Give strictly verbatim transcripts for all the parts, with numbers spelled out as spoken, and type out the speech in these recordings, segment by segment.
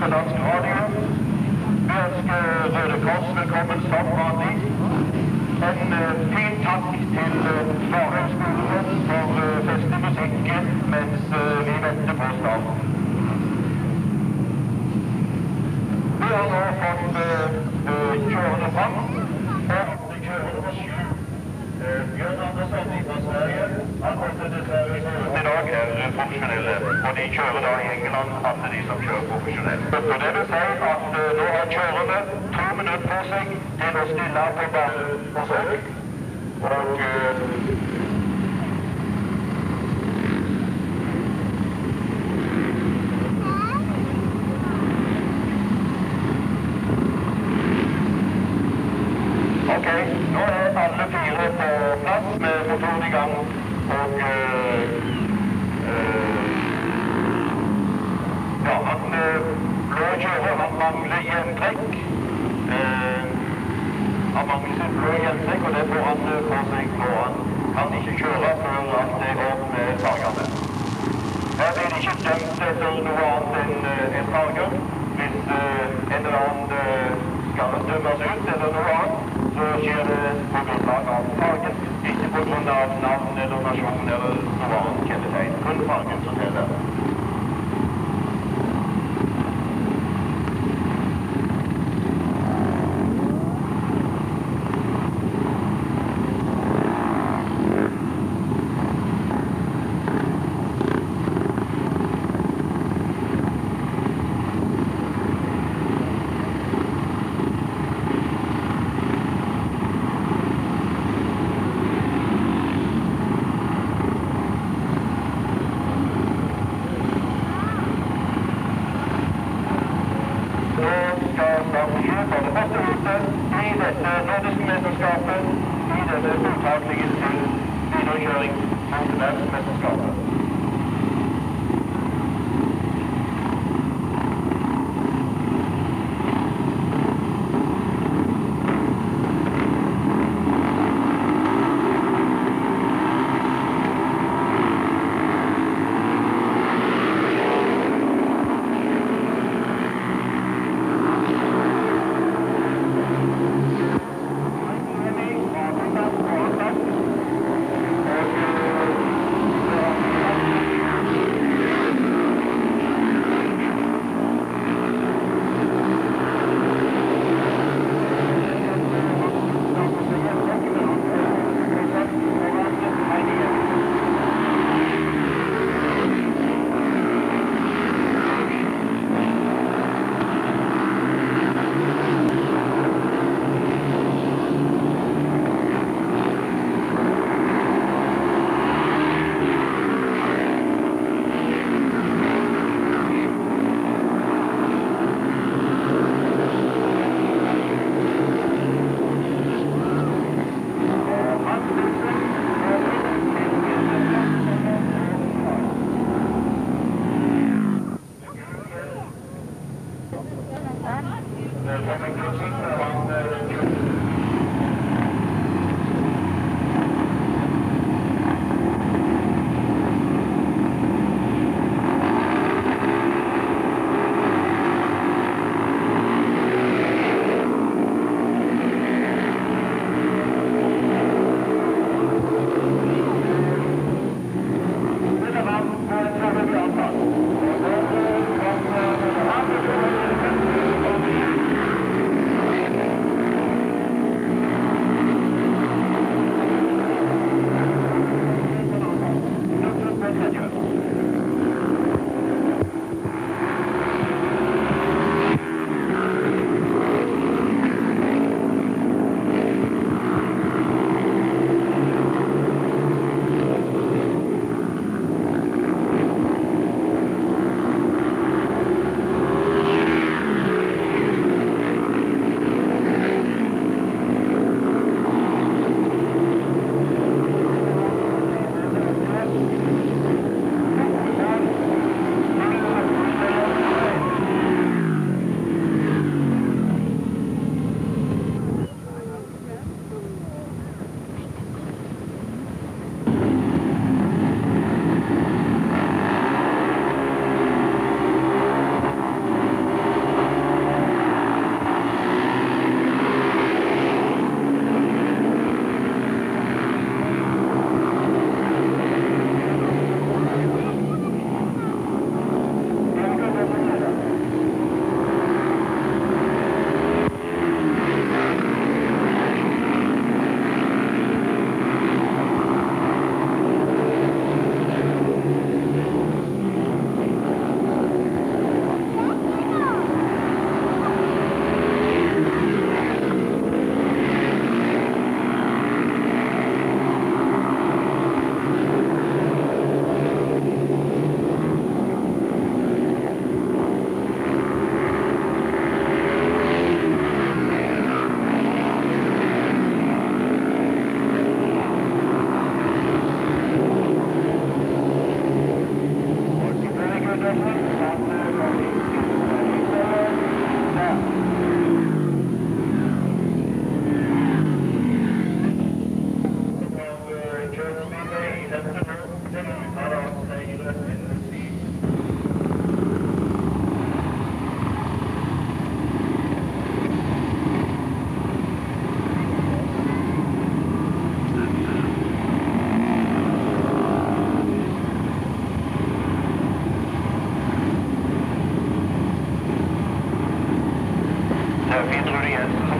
Dansk Radio. Vi önskar Röda Kors välkommen som vanligt. En fin tack till Varhögskolan för fest och musiken mens vi väntar på start. Vi har nu fått körande fram och körande nummer sju. Björn Andersson från Sverige. Han kommer till Sverige. Professionelle, og de kjører da i England alle de som kjører professionelle. Og det vil si at nå har kjørerne to minutter på seg til å stille på banen på seg. Og ok, nå er alle fire på plass med motoren i gang. Og ja, han blå kjører, han mangler hjemtrekk. Han mangler sin blå hjemtrekk, og det får han på seg nå. Han kan ikke kjøre før at det går med fargerne. Her blir det ikke dømt etter noe annet enn farger. Hvis en eller annen skal dømmes ut eller noe annet, så skjer det på grunnlag av fargen. Ikke på grunn av navn eller nasjon eller noe annet kjennetegn. Kun fargen som teller. Thank you.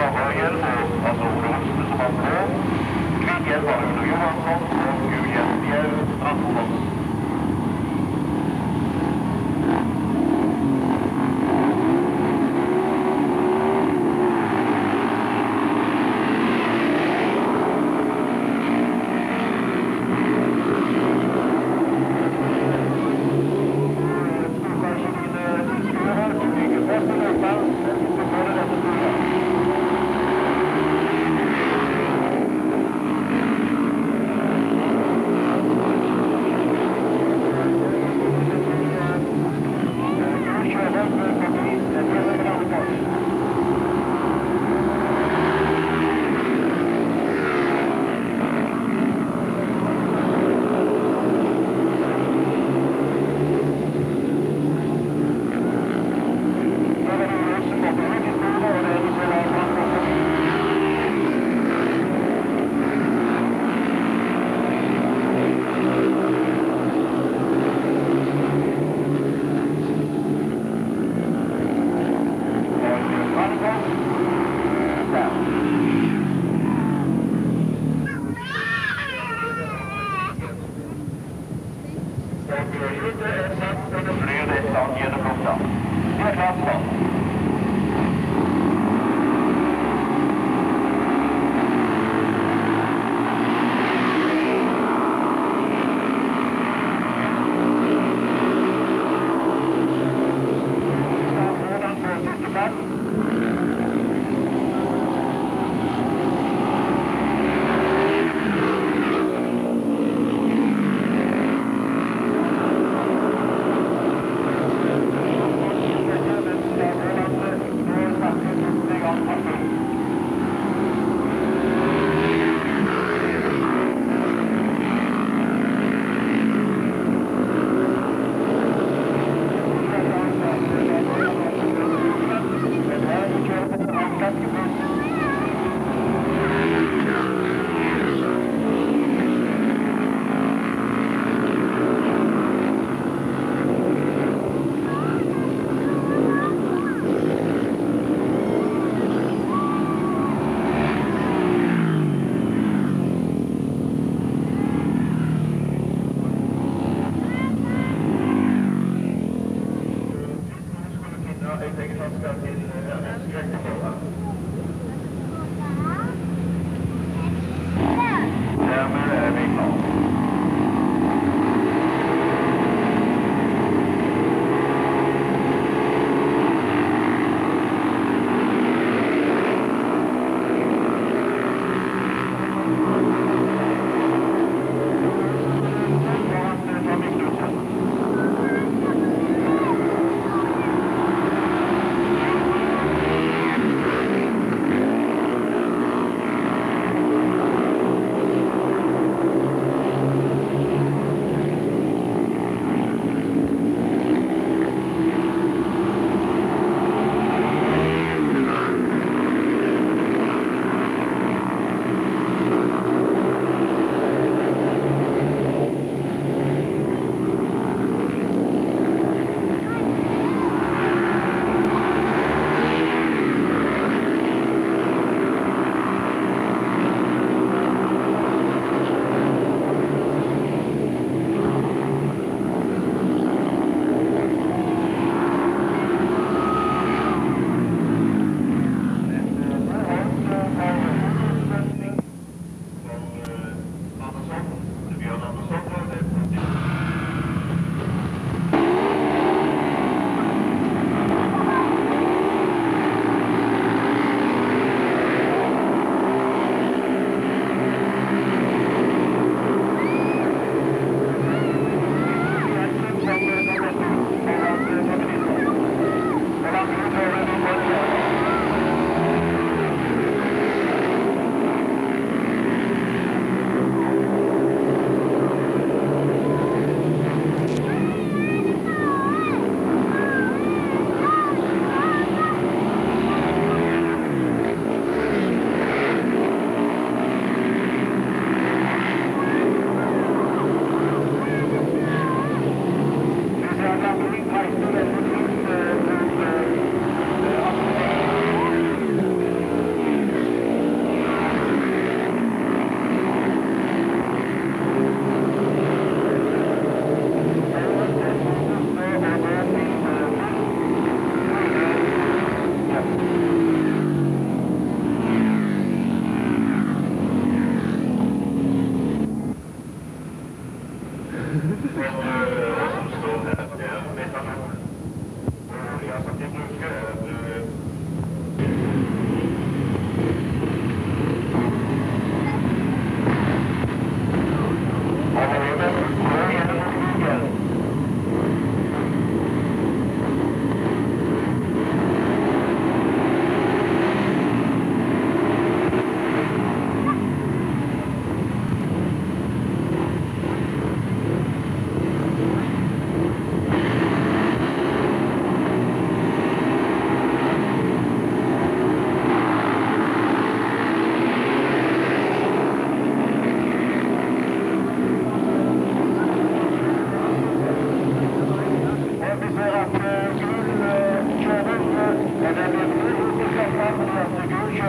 Never.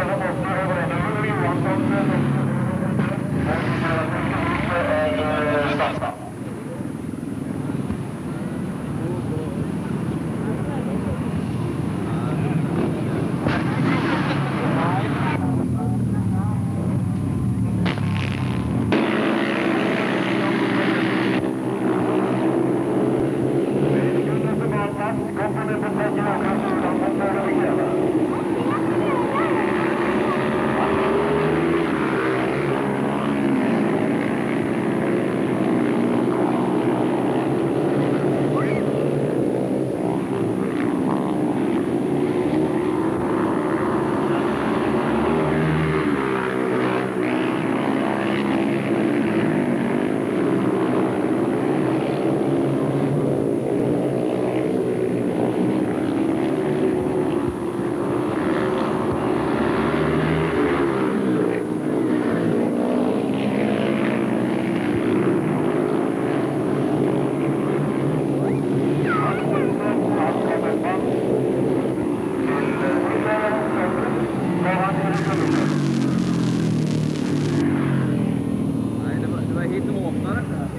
Nej, det var, det var helt åtnare.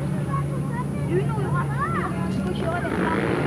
Du når ju vattnet. Du får köra det.